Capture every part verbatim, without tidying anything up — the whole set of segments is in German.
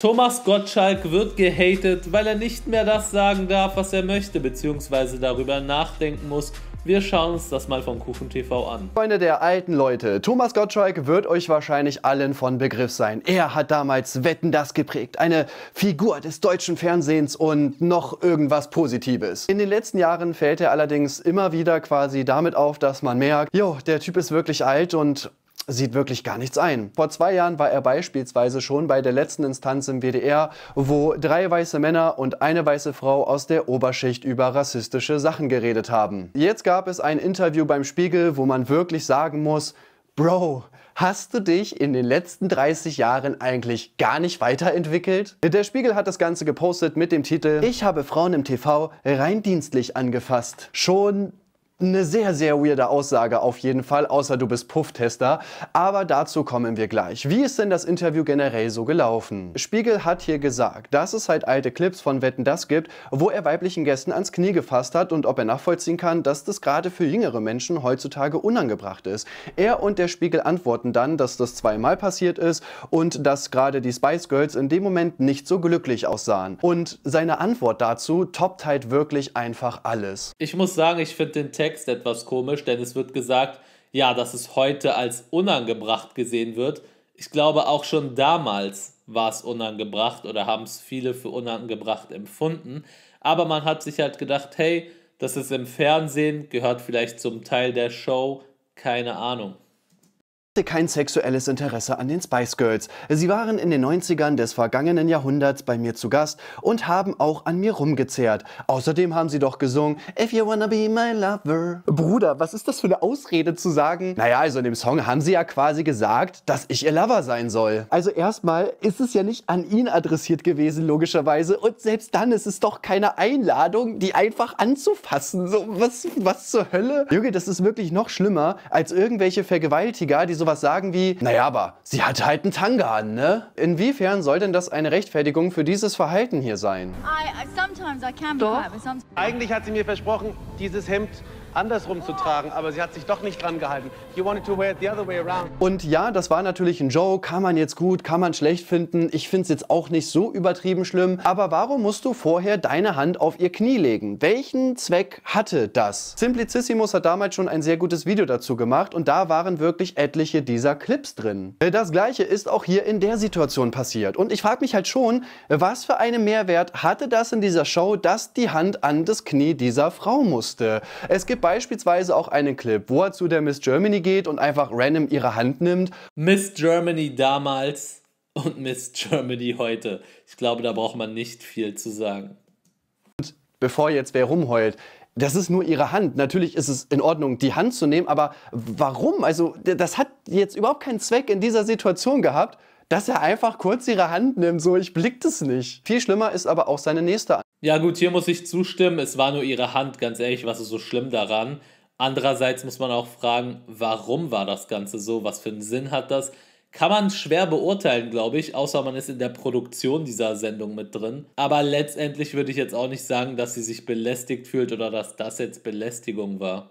Thomas Gottschalk wird gehatet, weil er nicht mehr das sagen darf, was er möchte, beziehungsweise darüber nachdenken muss. Wir schauen uns das mal von KuchenTV an. Freunde der alten Leute, Thomas Gottschalk wird euch wahrscheinlich allen von Begriff sein. Er hat damals Wetten, dass geprägt, eine Figur des deutschen Fernsehens und noch irgendwas Positives. In den letzten Jahren fällt er allerdings immer wieder quasi damit auf, dass man merkt, jo, der Typ ist wirklich alt und sieht wirklich gar nichts ein. Vor zwei Jahren war er beispielsweise schon bei der letzten Instanz im W D R, wo drei weiße Männer und eine weiße Frau aus der Oberschicht über rassistische Sachen geredet haben. Jetzt gab es ein Interview beim Spiegel, wo man wirklich sagen muss, Bro, hast du dich in den letzten dreißig Jahren eigentlich gar nicht weiterentwickelt? Der Spiegel hat das Ganze gepostet mit dem Titel Ich habe Frauen im T V rein dienstlich angefasst. Schon eine sehr, sehr weirde Aussage auf jeden Fall, außer du bist Pufftester. Aber dazu kommen wir gleich. Wie ist denn das Interview generell so gelaufen? Spiegel hat hier gesagt, dass es halt alte Clips von Wetten, dass gibt, wo er weiblichen Gästen ans Knie gefasst hat und ob er nachvollziehen kann, dass das gerade für jüngere Menschen heutzutage unangebracht ist. Er und der Spiegel antworten dann, dass das zweimal passiert ist und dass gerade die Spice Girls in dem Moment nicht so glücklich aussahen. Und seine Antwort dazu toppt halt wirklich einfach alles. Ich muss sagen, ich finde den Text etwas komisch, denn es wird gesagt, ja, dass es heute als unangebracht gesehen wird. Ich glaube, auch schon damals war es unangebracht oder haben es viele für unangebracht empfunden. Aber man hat sich halt gedacht, hey, das ist im Fernsehen, gehört vielleicht zum Teil der Show, keine Ahnung. Kein sexuelles Interesse an den Spice Girls. Sie waren in den neunzigern des vergangenen Jahrhunderts bei mir zu Gast und haben auch an mir rumgezerrt. Außerdem haben sie doch gesungen, If you wanna be my lover. Bruder, was ist das für eine Ausrede zu sagen? Naja, also in dem Song haben sie ja quasi gesagt, dass ich ihr Lover sein soll. Also erstmal ist es ja nicht an ihn adressiert gewesen, logischerweise. Und selbst dann ist es doch keine Einladung, die einfach anzufassen. So, was, was zur Hölle? Junge, das ist wirklich noch schlimmer als irgendwelche Vergewaltiger, die so was sagen wie, naja, aber sie hat halt einen Tanga an, ne? Inwiefern soll denn das eine Rechtfertigung für dieses Verhalten hier sein? I, I, I can doch. Eigentlich hat sie mir versprochen, dieses Hemd andersrum zu tragen, aber sie hat sich doch nicht dran gehalten. You wanted to wear it the other way around. Und ja, das war natürlich ein Joke, kann man jetzt gut, kann man schlecht finden. Ich finde es jetzt auch nicht so übertrieben schlimm. Aber warum musst du vorher deine Hand auf ihr Knie legen? Welchen Zweck hatte das? Simplicissimus hat damals schon ein sehr gutes Video dazu gemacht und da waren wirklich etliche dieser Clips drin. Das gleiche ist auch hier in der Situation passiert. Und ich frage mich halt schon, was für einen Mehrwert hatte das in dieser Show, dass die Hand an das Knie dieser Frau musste? Es gibt beispielsweise auch einen Clip, wo er zu der Miss Germany geht und einfach random ihre Hand nimmt. Miss Germany damals und Miss Germany heute. Ich glaube, da braucht man nicht viel zu sagen. Und bevor jetzt wer rumheult, das ist nur ihre Hand. Natürlich ist es in Ordnung, die Hand zu nehmen, aber warum? Also das hat jetzt überhaupt keinen Zweck in dieser Situation gehabt, dass er einfach kurz ihre Hand nimmt. So, ich blick das nicht. Viel schlimmer ist aber auch seine nächste Antwort. Ja gut, hier muss ich zustimmen, es war nur ihre Hand, ganz ehrlich, was ist so schlimm daran? Andererseits muss man auch fragen, warum war das Ganze so, was für einen Sinn hat das? Kann man schwer beurteilen, glaube ich, außer man ist in der Produktion dieser Sendung mit drin. Aber letztendlich würde ich jetzt auch nicht sagen, dass sie sich belästigt fühlt oder dass das jetzt Belästigung war.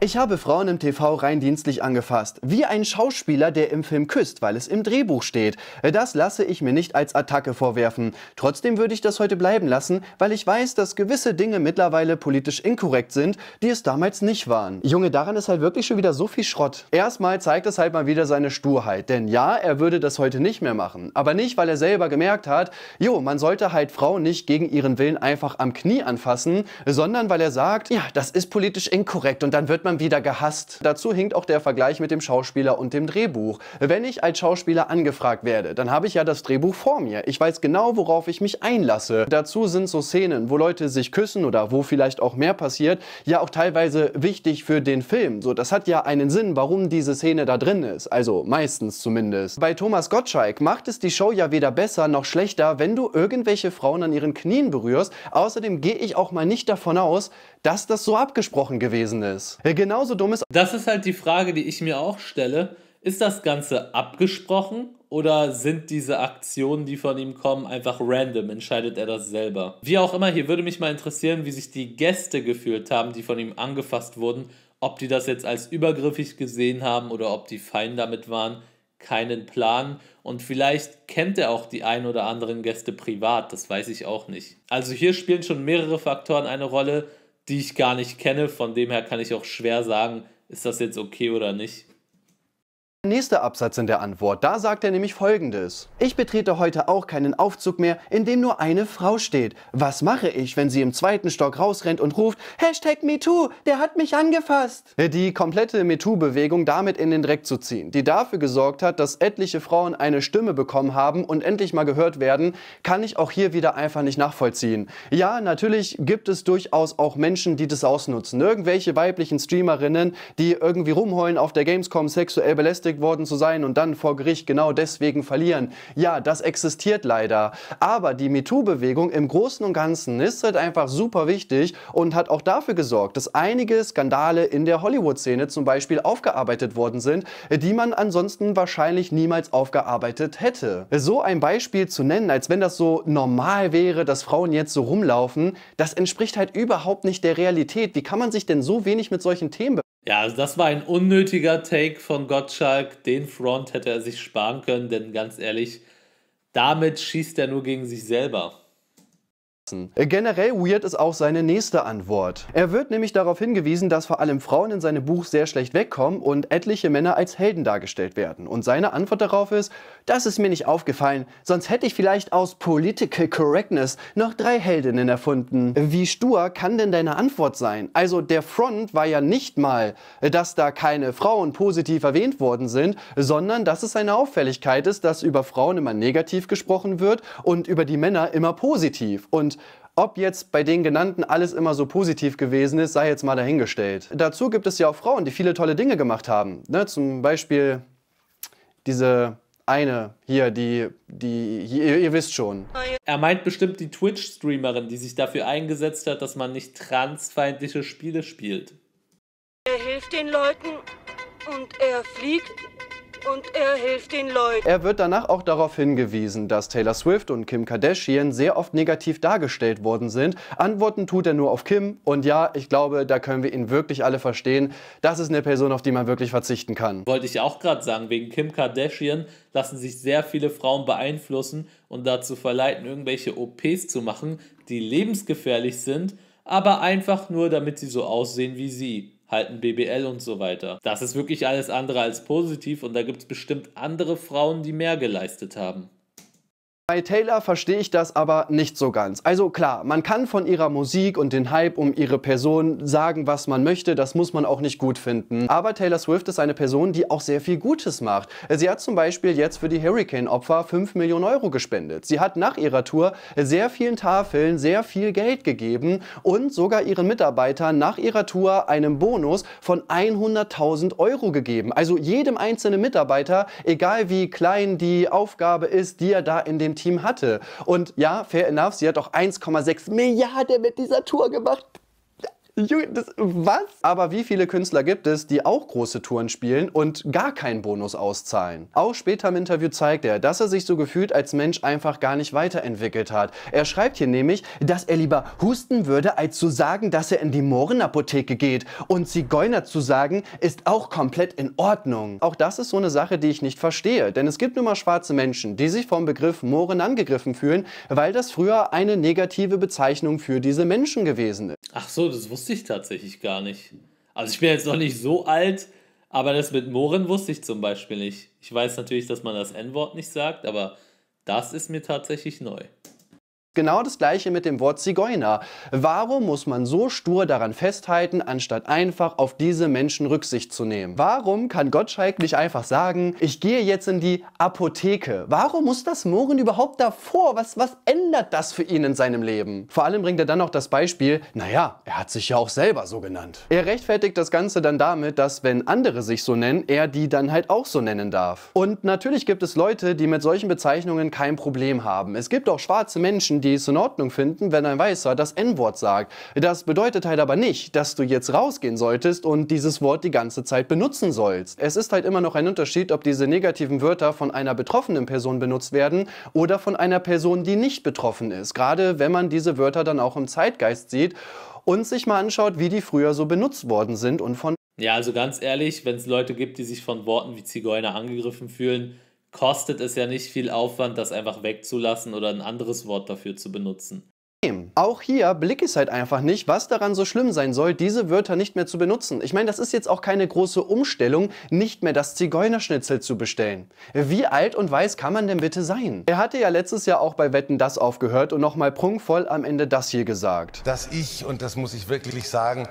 Ich habe Frauen im T V rein dienstlich angefasst. Wie ein Schauspieler, der im Film küsst, weil es im Drehbuch steht. Das lasse ich mir nicht als Attacke vorwerfen. Trotzdem würde ich das heute bleiben lassen, weil ich weiß, dass gewisse Dinge mittlerweile politisch inkorrekt sind, die es damals nicht waren. Junge, daran ist halt wirklich schon wieder so viel Schrott. Erstmal zeigt es halt mal wieder seine Sturheit. Denn ja, er würde das heute nicht mehr machen. Aber nicht, weil er selber gemerkt hat, jo, man sollte halt Frauen nicht gegen ihren Willen einfach am Knie anfassen, sondern weil er sagt, ja, das ist politisch inkorrekt und dann wird man wieder gehasst. Dazu hinkt auch der Vergleich mit dem Schauspieler und dem Drehbuch. Wenn ich als Schauspieler angefragt werde, dann habe ich ja das Drehbuch vor mir. Ich weiß genau, worauf ich mich einlasse. Dazu sind so Szenen, wo Leute sich küssen oder wo vielleicht auch mehr passiert, ja auch teilweise wichtig für den Film. So, das hat ja einen Sinn, warum diese Szene da drin ist. Also meistens zumindest. Bei Thomas Gottschalk macht es die Show ja weder besser noch schlechter, wenn du irgendwelche Frauen an ihren Knien berührst. Außerdem gehe ich auch mal nicht davon aus, dass das so abgesprochen gewesen ist. Genauso dumm ist. Das ist halt die Frage, die ich mir auch stelle. Ist das Ganze abgesprochen oder sind diese Aktionen, die von ihm kommen, einfach random? Entscheidet er das selber? Wie auch immer, hier würde mich mal interessieren, wie sich die Gäste gefühlt haben, die von ihm angefasst wurden. Ob die das jetzt als übergriffig gesehen haben oder ob die fein damit waren. keinen Plan und vielleicht kennt er auch die ein oder anderen Gäste privat, das weiß ich auch nicht. Also hier spielen schon mehrere Faktoren eine Rolle, die ich gar nicht kenne, von dem her kann ich auch schwer sagen, ist das jetzt okay oder nicht. Nächster Absatz in der Antwort, da sagt er nämlich Folgendes. Ich betrete heute auch keinen Aufzug mehr, in dem nur eine Frau steht. Was mache ich, wenn sie im zweiten Stock rausrennt und ruft, Hashtag MeToo, der hat mich angefasst? Die komplette MeToo-Bewegung damit in den Dreck zu ziehen, die dafür gesorgt hat, dass etliche Frauen eine Stimme bekommen haben und endlich mal gehört werden, kann ich auch hier wieder einfach nicht nachvollziehen. Ja, natürlich gibt es durchaus auch Menschen, die das ausnutzen. Irgendwelche weiblichen Streamerinnen, die irgendwie rumheulen auf der Gamescom, sexuell belästigt worden zu sein und dann vor Gericht genau deswegen verlieren. Ja, das existiert leider. Aber die MeToo-Bewegung im Großen und Ganzen ist halt einfach super wichtig und hat auch dafür gesorgt, dass einige Skandale in der Hollywood-Szene zum Beispiel aufgearbeitet worden sind, die man ansonsten wahrscheinlich niemals aufgearbeitet hätte. So ein Beispiel zu nennen, als wenn das so normal wäre, dass Frauen jetzt so rumlaufen, das entspricht halt überhaupt nicht der Realität. Wie kann man sich denn so wenig mit solchen Themen befassen? Ja, also das war ein unnötiger Take von Gottschalk. Den Front hätte er sich sparen können, denn ganz ehrlich, damit schießt er nur gegen sich selber. Generell weird ist auch seine nächste Antwort. Er wird nämlich darauf hingewiesen, dass vor allem Frauen in seinem Buch sehr schlecht wegkommen und etliche Männer als Helden dargestellt werden. Und seine Antwort darauf ist, das ist mir nicht aufgefallen, sonst hätte ich vielleicht aus Political Correctness noch drei Heldinnen erfunden. Wie stur kann denn deine Antwort sein? Also der Front war ja nicht mal, dass da keine Frauen positiv erwähnt worden sind, sondern dass es eine Auffälligkeit ist, dass über Frauen immer negativ gesprochen wird und über die Männer immer positiv. Und ob jetzt bei den genannten alles immer so positiv gewesen ist, sei jetzt mal dahingestellt. Dazu gibt es ja auch Frauen, die viele tolle Dinge gemacht haben. Ne, zum Beispiel diese eine hier, die, die ihr, ihr wisst schon. Er meint bestimmt die Twitch-Streamerin, die sich dafür eingesetzt hat, dass man nicht transfeindliche Spiele spielt. Er hilft den Leuten und er fliegt. Und er hilft den Leuten. Er wird danach auch darauf hingewiesen, dass Taylor Swift und Kim Kardashian sehr oft negativ dargestellt worden sind. Antworten tut er nur auf Kim. Und ja, ich glaube, da können wir ihn wirklich alle verstehen. Das ist eine Person, auf die man wirklich verzichten kann. Wollte ich auch gerade sagen, wegen Kim Kardashian lassen sich sehr viele Frauen beeinflussen und dazu verleiten, irgendwelche O Ps zu machen, die lebensgefährlich sind, aber einfach nur, damit sie so aussehen wie sie. Halten B B L und so weiter. Das ist wirklich alles andere als positiv und da gibt es bestimmt andere Frauen, die mehr geleistet haben. Bei Taylor verstehe ich das aber nicht so ganz. Also klar, man kann von ihrer Musik und den Hype um ihre Person sagen, was man möchte, das muss man auch nicht gut finden. Aber Taylor Swift ist eine Person, die auch sehr viel Gutes macht. Sie hat zum Beispiel jetzt für die Hurricane-Opfer fünf Millionen Euro gespendet. Sie hat nach ihrer Tour sehr vielen Tafeln sehr viel Geld gegeben und sogar ihren Mitarbeitern nach ihrer Tour einen Bonus von hunderttausend Euro gegeben. Also jedem einzelnen Mitarbeiter, egal wie klein die Aufgabe ist, die er da in dem Team hatte. Und ja, fair enough, sie hat auch eins Komma sechs Milliarden mit dieser Tour gemacht. Das, was? Aber wie viele Künstler gibt es, die auch große Touren spielen und gar keinen Bonus auszahlen? Auch später im Interview zeigt er, dass er sich so gefühlt als Mensch einfach gar nicht weiterentwickelt hat. Er schreibt hier nämlich, dass er lieber husten würde, als zu sagen, dass er in die Mohrenapotheke geht. Und Zigeuner zu sagen, ist auch komplett in Ordnung. Auch das ist so eine Sache, die ich nicht verstehe. Denn es gibt nun mal schwarze Menschen, die sich vom Begriff Mohren angegriffen fühlen, weil das früher eine negative Bezeichnung für diese Menschen gewesen ist. Ach so, das wusste ich. Ich tatsächlich gar nicht. Also ich bin jetzt noch nicht so alt, aber das mit Mohren wusste ich zum Beispiel nicht. Ich weiß natürlich, dass man das N-Wort nicht sagt, aber das ist mir tatsächlich neu. Genau das gleiche mit dem Wort Zigeuner. Warum muss man so stur daran festhalten, anstatt einfach auf diese Menschen Rücksicht zu nehmen? Warum kann Gottschalk nicht einfach sagen, ich gehe jetzt in die Apotheke? Warum muss das Mohren überhaupt davor? Was, was ändert das für ihn in seinem Leben? Vor allem bringt er dann noch das Beispiel, naja, er hat sich ja auch selber so genannt. Er rechtfertigt das Ganze dann damit, dass wenn andere sich so nennen, er die dann halt auch so nennen darf. Und natürlich gibt es Leute, die mit solchen Bezeichnungen kein Problem haben. Es gibt auch schwarze Menschen, die die es in Ordnung finden, wenn ein Weißer das N-Wort sagt. Das bedeutet halt aber nicht, dass du jetzt rausgehen solltest und dieses Wort die ganze Zeit benutzen sollst. Es ist halt immer noch ein Unterschied, ob diese negativen Wörter von einer betroffenen Person benutzt werden oder von einer Person, die nicht betroffen ist. Gerade wenn man diese Wörter dann auch im Zeitgeist sieht und sich mal anschaut, wie die früher so benutzt worden sind und von Ja, also ganz ehrlich, wenn es Leute gibt, die sich von Worten wie Zigeuner angegriffen fühlen, kostet es ja nicht viel Aufwand, das einfach wegzulassen oder ein anderes Wort dafür zu benutzen. Auch hier blick ich halt einfach nicht, was daran so schlimm sein soll, diese Wörter nicht mehr zu benutzen. Ich meine, das ist jetzt auch keine große Umstellung, nicht mehr das Zigeunerschnitzel zu bestellen. Wie alt und weiß kann man denn bitte sein? Er hatte ja letztes Jahr auch bei Wetten, dass aufgehört und nochmal prunkvoll am Ende das hier gesagt. Dass ich, und das muss ich wirklich sagen,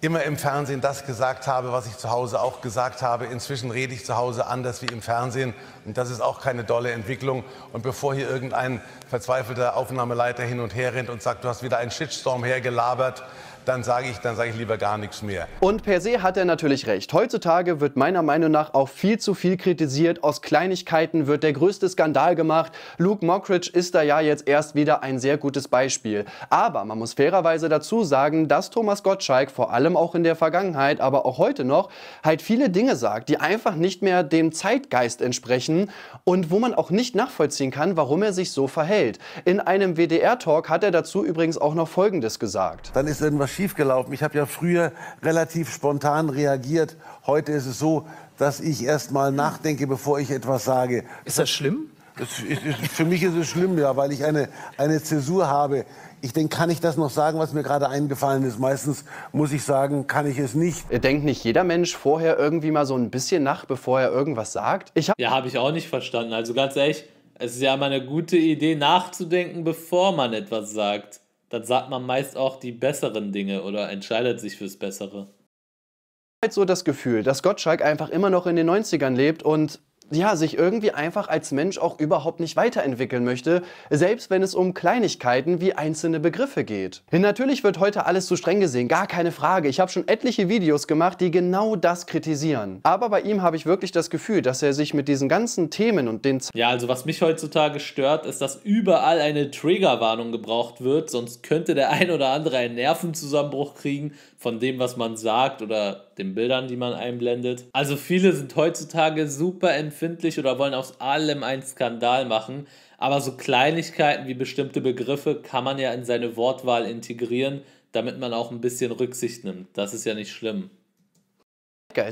immer im Fernsehen das gesagt habe, was ich zu Hause auch gesagt habe. Inzwischen rede ich zu Hause anders wie im Fernsehen. Und das ist auch keine dolle Entwicklung. Und bevor hier irgendein verzweifelter Aufnahmeleiter hin und her rennt und sagt, du hast wieder einen Shitstorm hergelabert, dann sage ich, dann sage ich lieber gar nichts mehr. Und per se hat er natürlich recht. Heutzutage wird meiner Meinung nach auch viel zu viel kritisiert. Aus Kleinigkeiten wird der größte Skandal gemacht. Luke Mockridge ist da ja jetzt erst wieder ein sehr gutes Beispiel. Aber man muss fairerweise dazu sagen, dass Thomas Gottschalk vor allem auch in der Vergangenheit, aber auch heute noch, halt viele Dinge sagt, die einfach nicht mehr dem Zeitgeist entsprechen und wo man auch nicht nachvollziehen kann, warum er sich so verhält. In einem W D R-Talk hat er dazu übrigens auch noch Folgendes gesagt. Dann ist irgendwas schiefgelaufen. Ich habe ja früher relativ spontan reagiert. Heute ist es so, dass ich erst mal nachdenke, bevor ich etwas sage. Ist das schlimm? Das ist, ist, für mich ist es schlimm, ja, weil ich eine, eine Zäsur habe. Ich denke, kann ich das noch sagen, was mir gerade eingefallen ist? Meistens muss ich sagen, kann ich es nicht. Denkt nicht jeder Mensch vorher irgendwie mal so ein bisschen nach, bevor er irgendwas sagt? Ich hab ja, habe ich auch nicht verstanden. Also ganz ehrlich, es ist ja mal eine gute Idee, nachzudenken, bevor man etwas sagt. Dann sagt man meist auch die besseren Dinge oder entscheidet sich fürs Bessere. So das Gefühl, dass Gottschalk einfach immer noch in den neunzigern lebt und ja, sich irgendwie einfach als Mensch auch überhaupt nicht weiterentwickeln möchte, selbst wenn es um Kleinigkeiten wie einzelne Begriffe geht. Natürlich wird heute alles zu streng gesehen, gar keine Frage. Ich habe schon etliche Videos gemacht, die genau das kritisieren. Aber bei ihm habe ich wirklich das Gefühl, dass er sich mit diesen ganzen Themen und den... Ja, also was mich heutzutage stört, ist, dass überall eine Triggerwarnung gebraucht wird, sonst könnte der ein oder andere einen Nervenzusammenbruch kriegen von dem, was man sagt oder den Bildern, die man einblendet. Also viele sind heutzutage super empfindlich oder wollen aus allem einen Skandal machen, aber so Kleinigkeiten wie bestimmte Begriffe kann man ja in seine Wortwahl integrieren, damit man auch ein bisschen Rücksicht nimmt. Das ist ja nicht schlimm.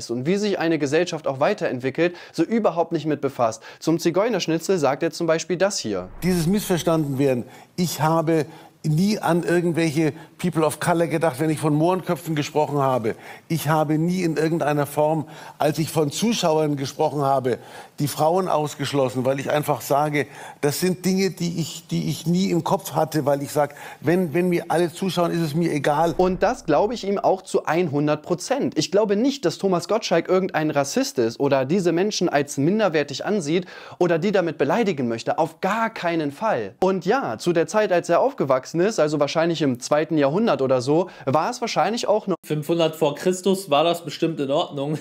Und wie sich eine Gesellschaft auch weiterentwickelt, so überhaupt nicht mit befasst. Zum Zigeunerschnitzel sagt er zum Beispiel das hier. Dieses missverstanden werden. Ich habe nie an irgendwelche People of Color gedacht, wenn ich von Mohrenköpfen gesprochen habe. Ich habe nie in irgendeiner Form, als ich von Zuschauern gesprochen habe, die Frauen ausgeschlossen, weil ich einfach sage, das sind Dinge, die ich, die ich nie im Kopf hatte, weil ich sage, wenn, wenn mir alle zuschauen, ist es mir egal. Und das glaube ich ihm auch zu hundert Prozent. Ich glaube nicht, dass Thomas Gottschalk irgendein Rassist ist oder diese Menschen als minderwertig ansieht oder die damit beleidigen möchte. Auf gar keinen Fall. Und ja, zu der Zeit, als er aufgewachsen ist, also wahrscheinlich im zweiten Jahrhundert oder so, war es wahrscheinlich auch noch... fünfhundert vor Christus war das bestimmt in Ordnung.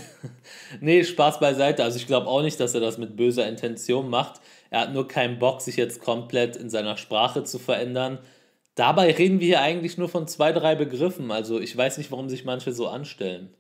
Nee, Spaß beiseite. Also ich glaube auch nicht, dass er das mit böser Intention macht. Er hat nur keinen Bock, sich jetzt komplett in seiner Sprache zu verändern. Dabei reden wir hier eigentlich nur von zwei, drei Begriffen. Also ich weiß nicht, warum sich manche so anstellen,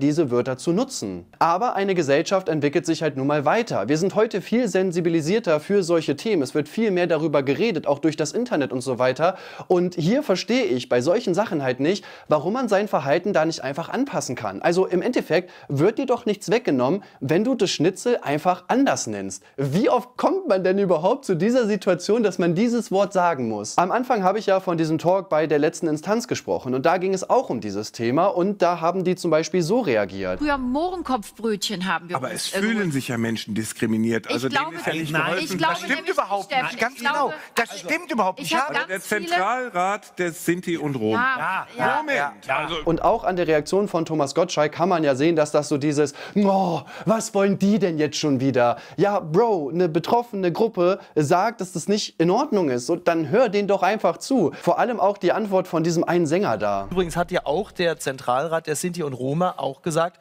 diese Wörter zu nutzen. Aber eine Gesellschaft entwickelt sich halt nun mal weiter. Wir sind heute viel sensibilisierter für solche Themen. Es wird viel mehr darüber geredet, auch durch das Internet und so weiter. Und hier verstehe ich bei solchen Sachen halt nicht, warum man sein Verhalten da nicht einfach anpassen kann. Also im Endeffekt wird dir doch nichts weggenommen, wenn du das Schnitzel einfach anders nennst. Wie oft kommt man denn überhaupt zu dieser Situation, dass man dieses Wort sagen muss? Am Anfang habe ich ja von diesem Talk bei der letzten Instanz gesprochen und da ging es auch um dieses Thema und da haben die zum Beispiel so reagiert. Früher Mohrenkopfbrötchen haben wir. Aber es fühlen sich ja Menschen diskriminiert. Also ich glaube, denen ist ja nicht geholfen. Ich glaube, das stimmt überhaupt nicht. Ganz genau. Das also, stimmt überhaupt nicht. Also der Zentralrat der Sinti und Roma. Ja, ja, Moment. Ja, ja. Also und auch an der Reaktion von Thomas Gottschalk kann man ja sehen, dass das so dieses, oh, was wollen die denn jetzt schon wieder? Ja, Bro, eine betroffene Gruppe sagt, dass das nicht in Ordnung ist. Und dann hör denen doch einfach zu. Vor allem auch die Antwort von diesem einen Sänger da. Übrigens hat ja auch der Zentralrat der Sinti und Roma auch gesagt,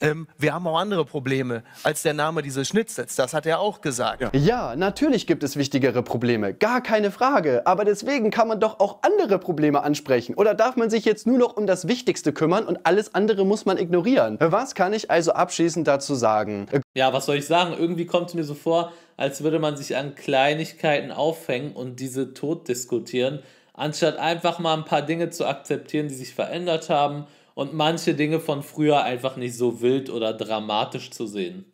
ähm, wir haben auch andere Probleme als der Name dieses Schnitzels. Das hat er auch gesagt. Ja. Ja, natürlich gibt es wichtigere Probleme. Gar keine Frage. Aber deswegen kann man doch auch andere Probleme ansprechen. Oder darf man sich jetzt nur noch um das Wichtigste kümmern und alles andere muss man ignorieren? Was kann ich also abschließend dazu sagen? Ja, was soll ich sagen? Irgendwie kommt es mir so vor, als würde man sich an Kleinigkeiten aufhängen und diese tot diskutieren, anstatt einfach mal ein paar Dinge zu akzeptieren, die sich verändert haben und manche Dinge von früher einfach nicht so wild oder dramatisch zu sehen.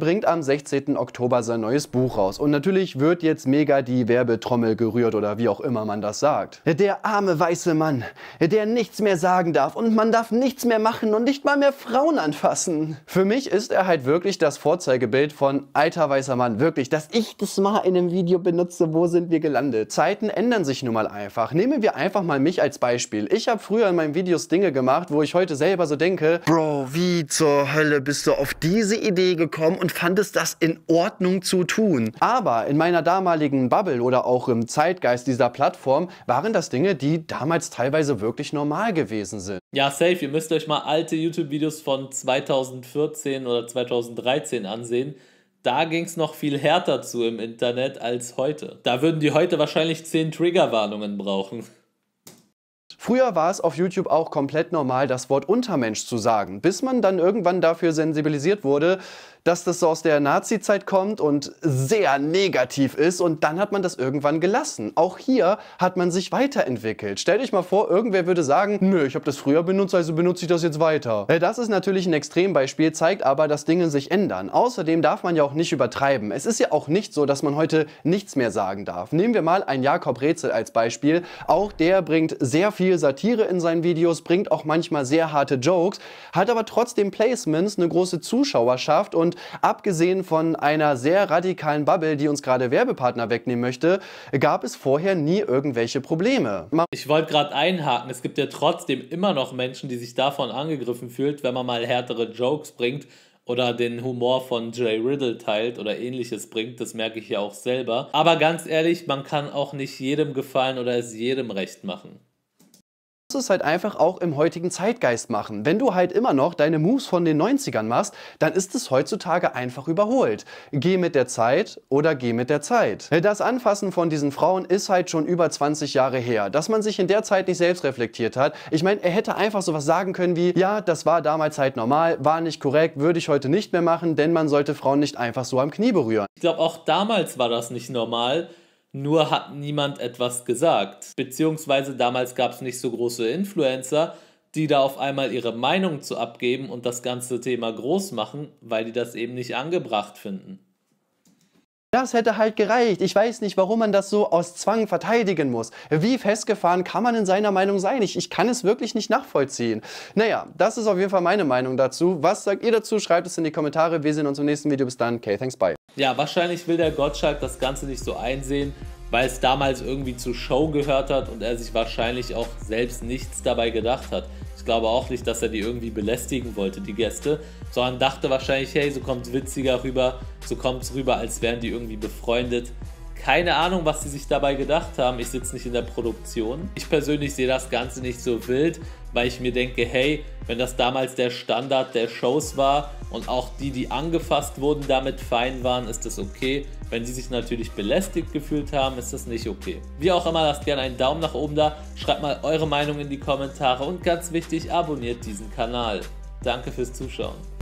Bringt am sechzehnten Oktober sein neues Buch raus. Und natürlich wird jetzt mega die Werbetrommel gerührt oder wie auch immer man das sagt. Der arme weiße Mann, der nichts mehr sagen darf und man darf nichts mehr machen und nicht mal mehr Frauen anfassen. Für mich ist er halt wirklich das Vorzeigebild von alter weißer Mann. Wirklich, dass ich das mal in einem Video benutze, wo sind wir gelandet? Zeiten ändern sich nun mal einfach. Nehmen wir einfach mal mich als Beispiel. Ich habe früher in meinen Videos Dinge gemacht, wo ich heute selber so denke, Bro, wie zur Hölle bist du auf diese Idee gekommen? Und fandest das in Ordnung zu tun. Aber in meiner damaligen Bubble oder auch im Zeitgeist dieser Plattform waren das Dinge, die damals teilweise wirklich normal gewesen sind. Ja, safe, ihr müsst euch mal alte YouTube-Videos von zweitausendvierzehn oder zweitausenddreizehn ansehen. Da ging es noch viel härter zu im Internet als heute. Da würden die heute wahrscheinlich zehn Triggerwarnungen brauchen. Früher war es auf YouTube auch komplett normal, das Wort Untermensch zu sagen, bis man dann irgendwann dafür sensibilisiert wurde, dass das so aus der Nazi-Zeit kommt und sehr negativ ist und dann hat man das irgendwann gelassen. Auch hier hat man sich weiterentwickelt. Stell dich mal vor, irgendwer würde sagen, nö, ich habe das früher benutzt, also benutze ich das jetzt weiter. Das ist natürlich ein Extrembeispiel, zeigt aber, dass Dinge sich ändern. Außerdem darf man ja auch nicht übertreiben. Es ist ja auch nicht so, dass man heute nichts mehr sagen darf. Nehmen wir mal einen Jakob Rätsel als Beispiel. Auch der bringt sehr viel Satire in seinen Videos, bringt auch manchmal sehr harte Jokes, hat aber trotzdem Placements, eine große Zuschauerschaft und abgesehen von einer sehr radikalen Bubble, die uns gerade Werbepartner wegnehmen möchte, gab es vorher nie irgendwelche Probleme. Man ich wollte gerade einhaken, es gibt ja trotzdem immer noch Menschen, die sich davon angegriffen fühlen, wenn man mal härtere Jokes bringt oder den Humor von Jay Riddle teilt oder ähnliches bringt, das merke ich ja auch selber. Aber ganz ehrlich, man kann auch nicht jedem gefallen oder es jedem recht machen. Es halt einfach auch im heutigen Zeitgeist machen. Wenn du halt immer noch deine Moves von den neunzigern machst, dann ist es heutzutage einfach überholt. Geh mit der Zeit oder geh mit der Zeit. Das Anfassen von diesen Frauen ist halt schon über zwanzig Jahre her, dass man sich in der Zeit nicht selbst reflektiert hat. Ich meine, er hätte einfach sowas sagen können wie, ja, das war damals halt normal, war nicht korrekt, würde ich heute nicht mehr machen, denn man sollte Frauen nicht einfach so am Knie berühren. Ich glaube, auch damals war das nicht normal. Nur hat niemand etwas gesagt. Beziehungsweise damals gab es nicht so große Influencer, die da auf einmal ihre Meinung zu abgeben und das ganze Thema groß machen, weil die das eben nicht angebracht finden. Das hätte halt gereicht. Ich weiß nicht, warum man das so aus Zwang verteidigen muss. Wie festgefahren kann man in seiner Meinung sein? Ich, ich kann es wirklich nicht nachvollziehen. Naja, das ist auf jeden Fall meine Meinung dazu. Was sagt ihr dazu? Schreibt es in die Kommentare. Wir sehen uns im nächsten Video. Bis dann. Okay, thanks, bye. Ja, wahrscheinlich will der Gottschalk das Ganze nicht so einsehen, weil es damals irgendwie zur Show gehört hat und er sich wahrscheinlich auch selbst nichts dabei gedacht hat. Ich glaube auch nicht, dass er die irgendwie belästigen wollte, die Gäste, sondern dachte wahrscheinlich, hey, so kommt es witziger rüber, so kommt es rüber, als wären die irgendwie befreundet. Keine Ahnung, was sie sich dabei gedacht haben. Ich sitze nicht in der Produktion. Ich persönlich sehe das Ganze nicht so wild, weil ich mir denke, hey, wenn das damals der Standard der Shows war und auch die, die angefasst wurden, damit fein waren, ist das okay. Wenn die sich natürlich belästigt gefühlt haben, ist das nicht okay. Wie auch immer, lasst gerne einen Daumen nach oben da, schreibt mal eure Meinung in die Kommentare und ganz wichtig, abonniert diesen Kanal. Danke fürs Zuschauen.